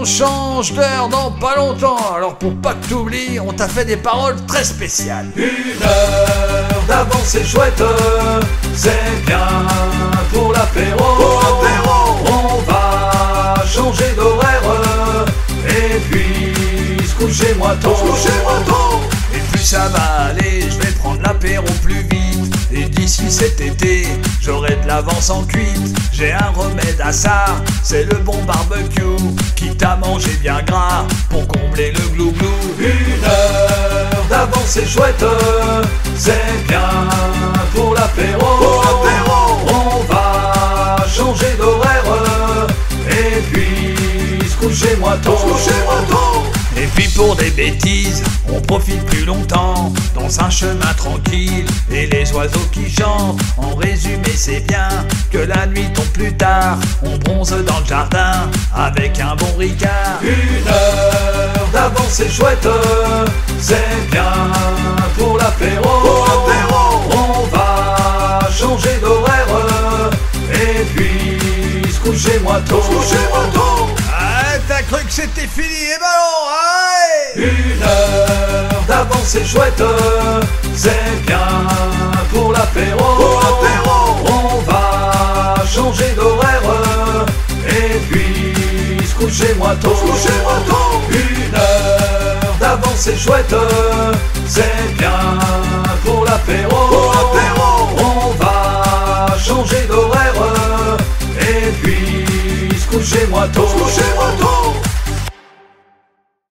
on change d'heure dans pas longtemps. Alors pour pas que t'oublies, on t'a fait des paroles très spéciales. Une heure d'avance c'est chouette, c'est bien pour l'apéro. On va changer d'horaire et puis se coucher moins tôt. Et puis ça va aller, je vais prendre l'apéro plus vite. Et d'ici cet été, j'aurai de l'avance en cuite. J'ai un remède à ça, c'est le bon barbecue. Quitte à manger bien gras pour combler le glou-glou. Une heure d'avance c'est chouette, c'est bien pour l'apéro. On va changer d'horaire et puis se coucher moins tôt. Et puis pour des bêtises, on profite plus longtemps dans un chemin tranquille et les oiseaux qui chantent. En résumé, c'est bien que la nuit tombe plus tard. On bronze dans le jardin avec un bon ricard. Une heure d'avance c'est chouette, c'est bien pour l'apéro. On va changer d'horaire et puis se coucher moins tôt. T'as cru que c'était fini, eh ben non, ouais. Une heure d'avance c'est chouette, c'est bien pour l'apéro. On va changer d'horaire et puis se coucher moins tôt. Une heure d'avance c'est chouette.